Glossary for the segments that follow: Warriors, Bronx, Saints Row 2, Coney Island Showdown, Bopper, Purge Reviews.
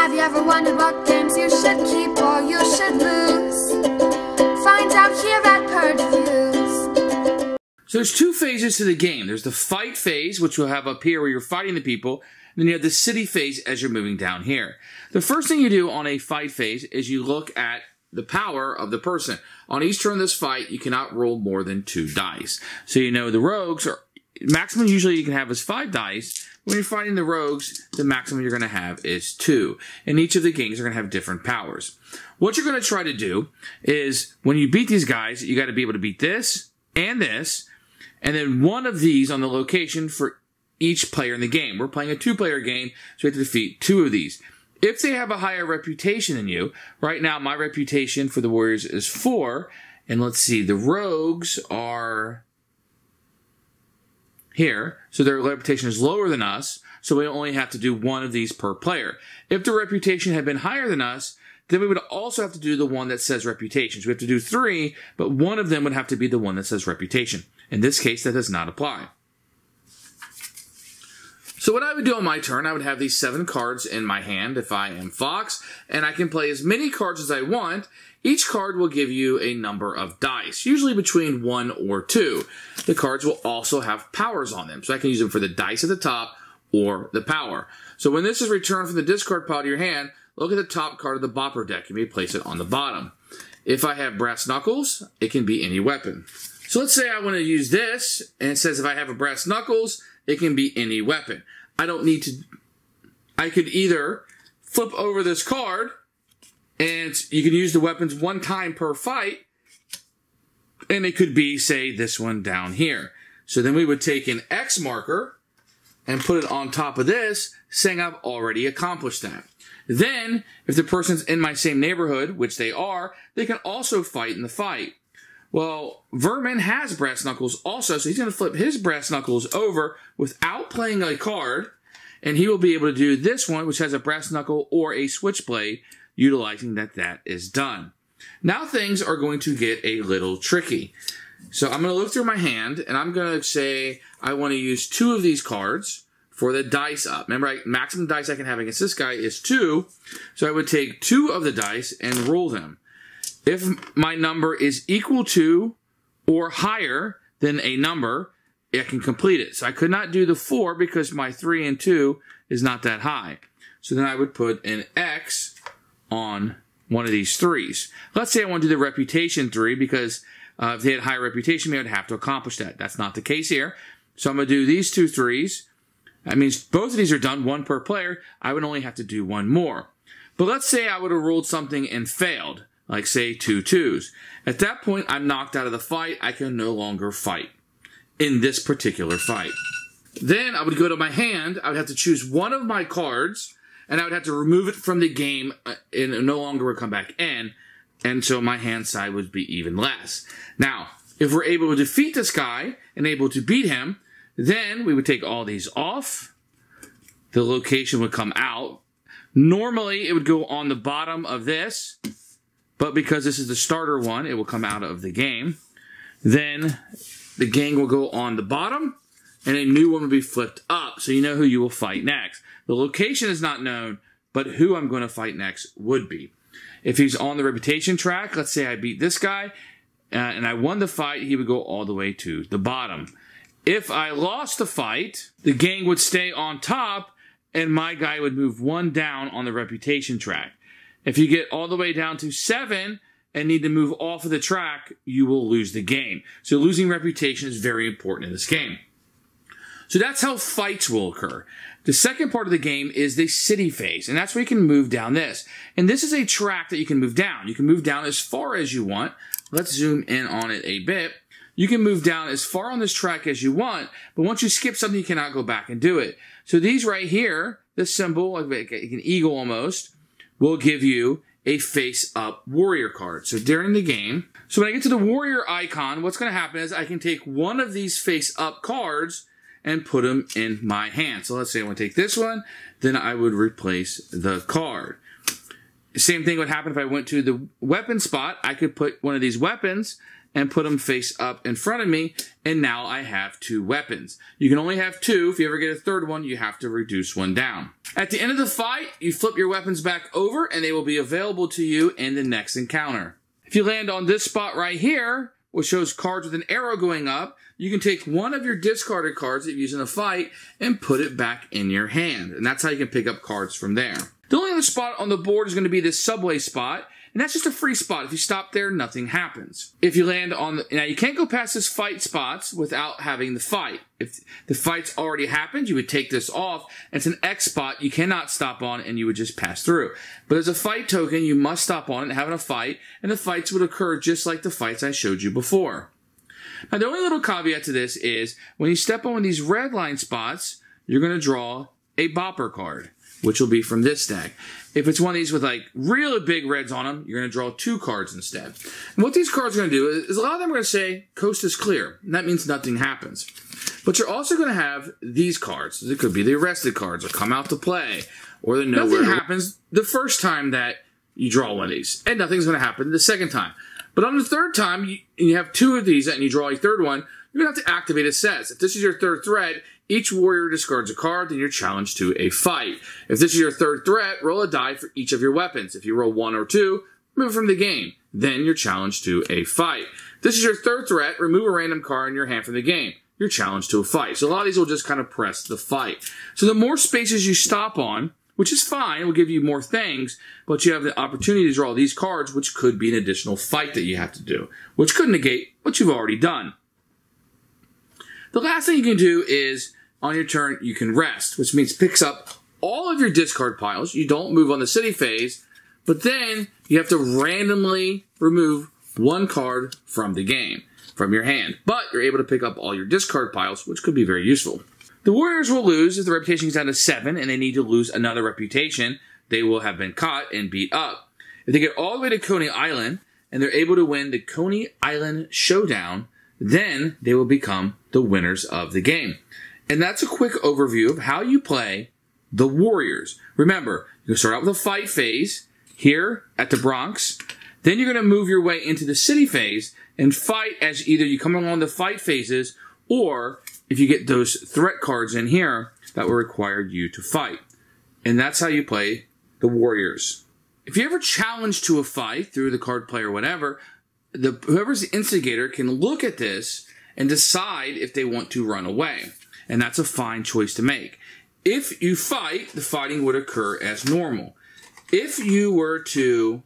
Have you ever wondered what games you should keep or you should lose? Find out here at Purge Reviews. So there's two phases to the game. There's the fight phase, which we'll have up here where you're fighting the people. And then you have the city phase as you're moving down here. The first thing you do on a fight phase is you look at the power of the person. On each turn of this fight, you cannot roll more than 2 dice. So you know the rogues are maximum usually you can have is 5 dice. When you're fighting the rogues, the maximum you're going to have is 2. And each of the gangs are going to have different powers. What you're going to try to do is when you beat these guys, you got to be able to beat this, and then one of these on the location for each player in the game. We're playing a 2-player game, so you have to defeat 2 of these. If they have a higher reputation than you, right now my reputation for the Warriors is 4, and let's see, the rogues are here, so their reputation is lower than us, so we only have to do 1 of these per player. If their reputation had been higher than us, then we would also have to do the one that says reputation. So we have to do 3, but one of them would have to be the one that says reputation. In this case, that does not apply. So what I would do on my turn, I would have these 7 cards in my hand if I am Fox, and I can play as many cards as I want. Each card will give you a number of dice, usually between 1 or 2. The cards will also have powers on them, so I can use them for the dice at the top or the power. So when this is returned from the discard pile to your hand, look at the top card of the Bopper deck. You may place it on the bottom. If I have Brass Knuckles, it can be any weapon. So let's say I want to use this, and it says if I have a Brass Knuckles, it can be any weapon. I don't need to. I could either flip over this card, and you can use the weapons 1 time per fight, and it could be, say, this one down here. So then we would take an X marker and put it on top of this, saying I've already accomplished that. Then, if the person's in my same neighborhood, which they are, they can also fight in the fight. Well, Vermin has Brass Knuckles also, so he's going to flip his Brass Knuckles over without playing a card, and he will be able to do this one, which has a Brass Knuckle or a Switchblade, utilizing that is done. Now things are going to get a little tricky. So I'm going to look through my hand, and I'm going to say I want to use 2 of these cards for the dice up. Remember, maximum dice I can have against this guy is 2, so I would take 2 of the dice and roll them. If my number is equal to or higher than a number, I can complete it. So I could not do the 4 because my 3 and 2 is not that high. So then I would put an X on one of these 3s. Let's say I want to do the reputation 3 because if they had high reputation, we would have to accomplish that. That's not the case here. So I'm going to do these 2 3s. That means both of these are done, 1 per player. I would only have to do 1 more. But let's say I would have rolled something and failed. Like, say, 2 2s. At that point, I'm knocked out of the fight. I can no longer fight in this particular fight. Then I would go to my hand. I would have to choose 1 of my cards, and I would have to remove it from the game, and it no longer would come back in, and so my hand side would be even less. Now, if we're able to defeat this guy and able to beat him, then we would take all these off. The location would come out. Normally, it would go on the bottom of this, but because this is the starter one, it will come out of the game. Then the gang will go on the bottom, and a new one will be flipped up, so you know who you will fight next. The location is not known, but who I'm going to fight next would be. If he's on the reputation track, let's say I beat this guy, and I won the fight, he would go all the way to the bottom. If I lost the fight, the gang would stay on top, and my guy would move 1 down on the reputation track. If you get all the way down to 7 and need to move off of the track, you will lose the game. So losing reputation is very important in this game. So that's how fights will occur. The second part of the game is the city phase, and that's where you can move down this. And this is a track that you can move down. You can move down as far as you want. Let's zoom in on it a bit. You can move down as far on this track as you want, but once you skip something, you cannot go back and do it. So these right here, this symbol, like an eagle almost, will give you a face-up warrior card. So during the game, so when I get to the warrior icon, what's going to happen is I can take 1 of these face-up cards and put them in my hand. So let's say I want to take this one, then I would replace the card. Same thing would happen if I went to the weapon spot. I could put 1 of these weapons and put them face up in front of me, and now I have two weapons. You can only have two. If you ever get a third one, you have to reduce one down. At the end of the fight, you flip your weapons back over, and they will be available to you in the next encounter. If you land on this spot right here, which shows cards with an arrow going up, you can take one of your discarded cards that you use in a fight and put it back in your hand. And that's how you can pick up cards from there. The only other spot on the board is going to be this subway spot. And that's just a free spot. If you stop there, nothing happens. If you land on the... Now, you can't go past this fight spots without having the fight. If the fight's already happened, you would take this off. It's an X spot you cannot stop on, and you would just pass through. But as a fight token, you must stop on and having a fight, and the fights would occur just like the fights I showed you before. Now, the only little caveat to this is when you step on these red line spots, you're going to draw a bopper card, which will be from this deck. If it's one of these with like really big reds on them, you're going to draw two cards instead. And what these cards are going to do is a lot of them are going to say, coast is clear. And that means nothing happens. But you're also going to have these cards. It could be the arrested cards or come out to play or the nowhere. Nothing happens the first time that you draw one of these. And nothing's going to happen the second time. But on the third time, you have two of these and you draw a third one, you're going to have to activate a set. If this is your third threat, each warrior discards a card, then you're challenged to a fight. If this is your third threat, roll a die for each of your weapons. If you roll 1 or 2, remove from the game. Then you're challenged to a fight. If this is your third threat, remove a random card in your hand from the game. You're challenged to a fight. So a lot of these will just kind of press the fight. So the more spaces you stop on, which is fine, it will give you more things, but you have the opportunity to draw these cards, which could be an additional fight that you have to do, which could negate what you've already done. The last thing you can do is, on your turn, you can rest, which means picks up all of your discard piles. You don't move on the city phase, but then you have to randomly remove one card from the game, from your hand. But you're able to pick up all your discard piles, which could be very useful. The Warriors will lose if the reputation is down to 7 and they need to lose another reputation. They will have been caught and beat up. If they get all the way to Coney Island and they're able to win the Coney Island Showdown, then they will become the winners of the game. And that's a quick overview of how you play the Warriors. Remember, you start out with a fight phase here at the Bronx. Then you're going to move your way into the city phase and fight as either you come along the fight phases or if you get those threat cards in here that will require you to fight. And that's how you play the Warriors. If you're ever challenged to a fight through the card play or whatever, whoever's the instigator can look at this and decide if they want to run away. And that's a fine choice to make. If you fight, the fighting would occur as normal. If you were to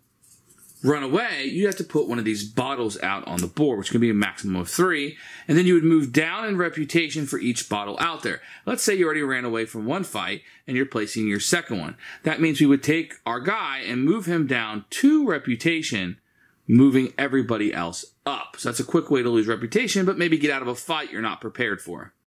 run away, you have to put one of these bottles out on the board, which can be a maximum of 3. And then you would move down in reputation for each bottle out there. Let's say you already ran away from one fight and you're placing your second one. That means we would take our guy and move him down 2 reputation, moving everybody else up. So that's a quick way to lose reputation, but maybe get out of a fight you're not prepared for.